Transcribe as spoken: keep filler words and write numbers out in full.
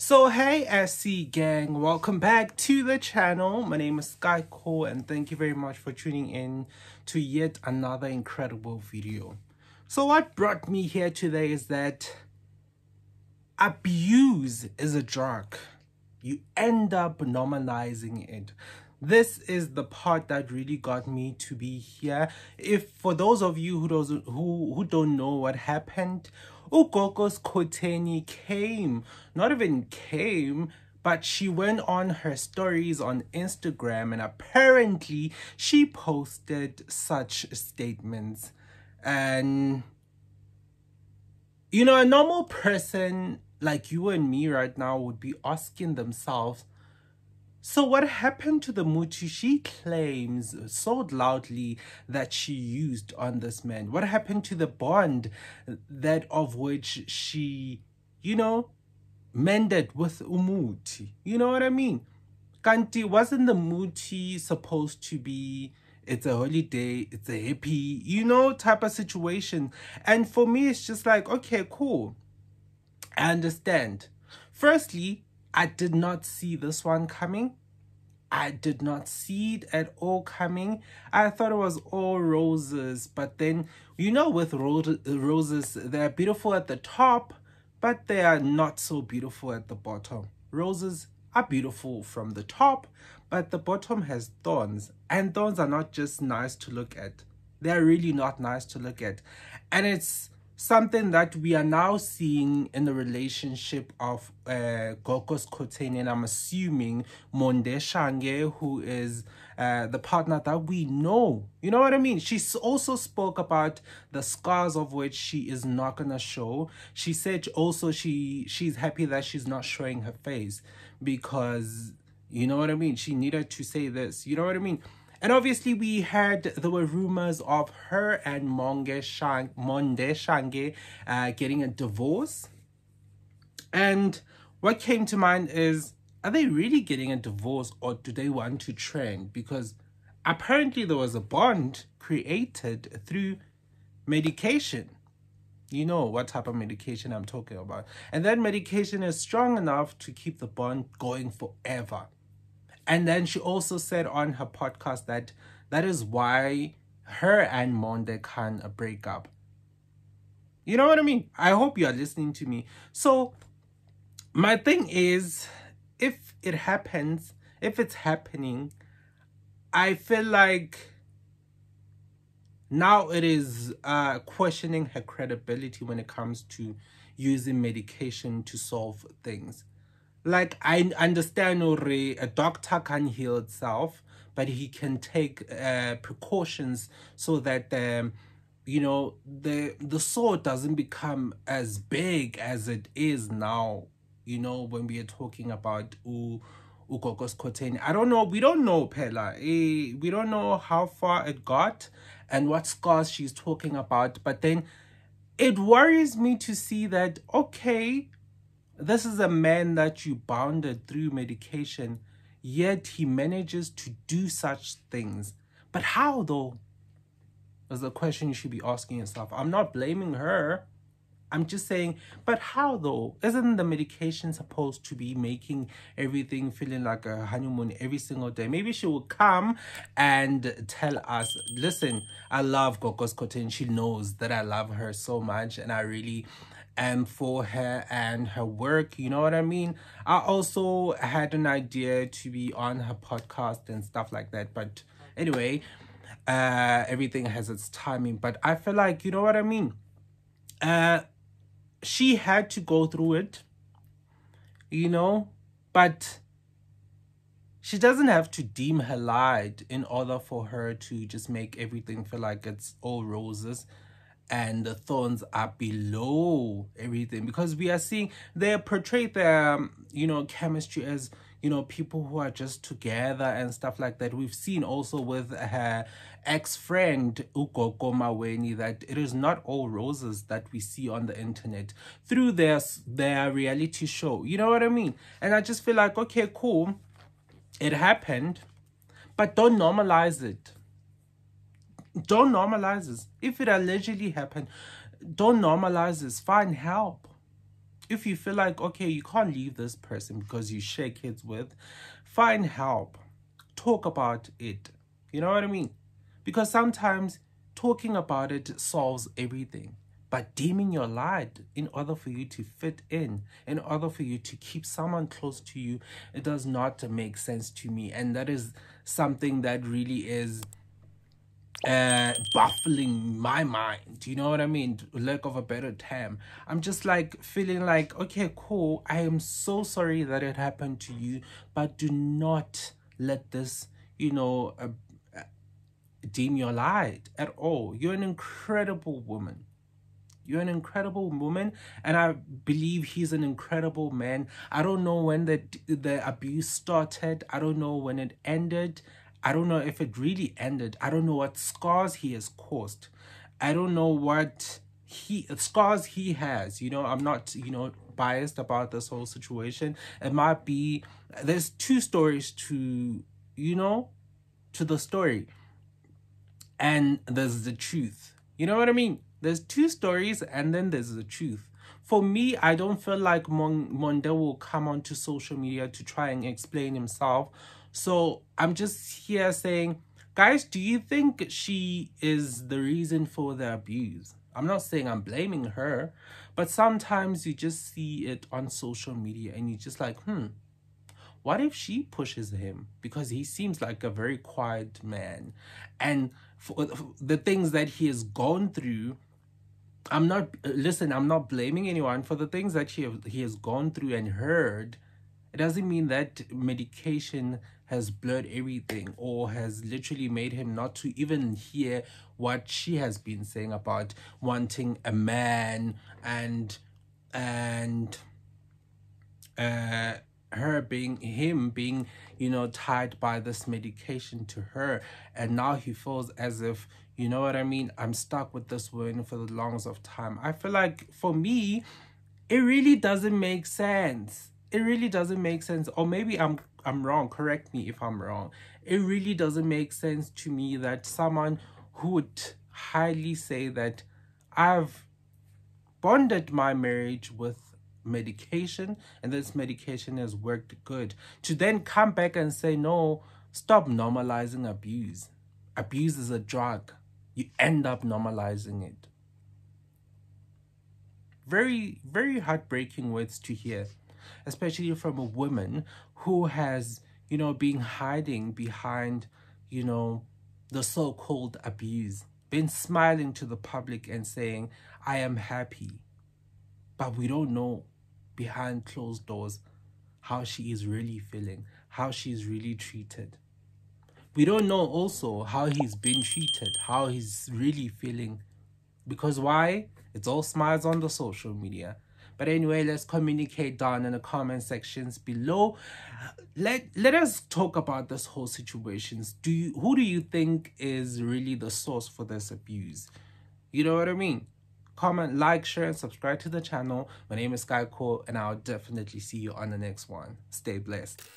So hey S C gang, welcome back to the channel. My name is Sky Cole and thank you very much for tuning in to yet another incredible video. So what brought me here today is that abuse is a drug. You end up normalizing it. This is the part that really got me to be here. If for those of you who doesn't who who don't know what happened, Gogo Skhotheni came, not even came, but she went on her stories on Instagram and apparently she posted such statements. And, you know, a normal person like you and me right now would be asking themselves, so what happened to the Mutu she claims so loudly that she used on this man? What happened to the bond that of which she, you know, mended with Umuti? You know what I mean? Kanti, wasn't the Muti supposed to be, it's a holiday, it's a happy, you know, type of situation? And for me, it's just like, okay, cool. I understand. Firstly, I did not see this one coming. I did not see it at all coming. I thought it was all roses. But then, you know, with ro- roses, they're beautiful at the top, but they are not so beautiful at the bottom. Roses are beautiful from the top, but the bottom has thorns. And thorns are not just nice to look at. They're really not nice to look at. And it's something that we are now seeing in the relationship of uh, Gogo Skhotheni, and I'm assuming Monde Shange, who is uh, the partner that we know. You know what I mean? She also spoke about the scars of which she is not going to show. She said also she she's happy that she's not showing her face because, you know what I mean? She needed to say this. You know what I mean? And obviously we had, there were rumors of her and Monde Shange, Monde Shange uh, getting a divorce. And what came to mind is, are they really getting a divorce or do they want to trend? Because apparently there was a bond created through medication. You know what type of medication I'm talking about. And that medication is strong enough to keep the bond going forever. And then she also said on her podcast that that is why her and Monde can break up. You know what I mean? I hope you are listening to me. So my thing is, if it happens, if it's happening, I feel like now it is uh, questioning her credibility when it comes to using medication to solve things. Like, I understand already a doctor can heal itself, but he can take uh, precautions so that, um, you know, the, the sore doesn't become as big as it is now, you know, when we are talking about Uko Komaweni. I don't know. We don't know, Pella. Eh, we don't know how far it got and what scars she's talking about. But then it worries me to see that, okay, this is a man that you bounded through medication, yet he manages to do such things. But how, though, is the question you should be asking yourself. I'm not blaming her. I'm just saying, but how, though? Isn't the medication supposed to be making everything feeling like a honeymoon every single day? Maybe she will come and tell us, listen, I love Gogo Skhotheni. She knows that I love her so much and I really... and for her and her work, you know what I mean? I also had an idea to be on her podcast and stuff like that. But anyway, uh, everything has its timing. But I feel like, you know what I mean? Uh, she had to go through it, you know? But she doesn't have to deem her lied in order for her to just make everything feel like it's all roses and the thorns are below everything, because we are seeing they portray their um, you know, chemistry as, you know, people who are just together and stuff like that. We've seen also with her ex-friend Uko Komaweni that it is not all roses that we see on the internet through their their reality show. You know what I mean? And I just feel like, okay, cool, it happened, but don't normalize it. Don't normalize this. If it allegedly happened, don't normalize this. Find help. If you feel like, okay, you can't leave this person because you share kids with, find help. Talk about it. You know what I mean? Because sometimes talking about it solves everything. But dimming your light in order for you to fit in, in order for you to keep someone close to you, it does not make sense to me. And that is something that really is uh, baffling my mind. You know what I mean? Lack of a better term. I'm just like feeling like, okay, cool. I am so sorry that it happened to you, but do not let this, you know, uh, dim your light at all. You're an incredible woman. You're an incredible woman, and I believe he's an incredible man. I don't know when the the abuse started. I don't know when it ended. I don't know if it really ended. I don't know what scars he has caused. I don't know what he scars he has. You know, I'm not, you know, biased about this whole situation. It might be, there's two stories to, you know, to the story. And there's the truth. You know what I mean? There's two stories and then there's the truth. For me, I don't feel like Monde will come onto social media to try and explain himself. So I'm just here saying, guys, do you think she is the reason for the abuse? I'm not saying I'm blaming her, but sometimes you just see it on social media and you're just like, hmm, what if she pushes him? Because he seems like a very quiet man. And for the things that he has gone through, I'm not, listen, I'm not blaming anyone for the things that he, he has gone through and heard. It doesn't mean that medication has blurred everything or has literally made him not to even hear what she has been saying about wanting a man and, and, uh, her being, him being, you know, tied by this medication to her. And now he feels as if, you know what I mean, I'm stuck with this woman for the longest of time. I feel like, for me, it really doesn't make sense. It really doesn't make sense. Or maybe I'm I'm wrong. Correct me if I'm wrong. It really doesn't make sense to me that someone who would highly say that I've bonded my marriage with medication and this medication has worked good, to then come back and say, no, stop normalizing abuse. Abuse is a drug. You end up normalizing it. Very, very heartbreaking words to hear, especially from a woman who has, you know, been hiding behind, you know, the so-called abuse, been smiling to the public and saying, I am happy. But we don't know behind closed doors how she is really feeling, how she's really treated. We don't know also how he's been treated, how he's really feeling. Because why? It's all smiles on the social media. But anyway, let's communicate down in the comment sections below. Let let us talk about this whole situation. Do you, who do you think is really the source for this abuse? You know what I mean? Comment, like, share, and subscribe to the channel. My name is Sky Cole, and I'll definitely see you on the next one. Stay blessed.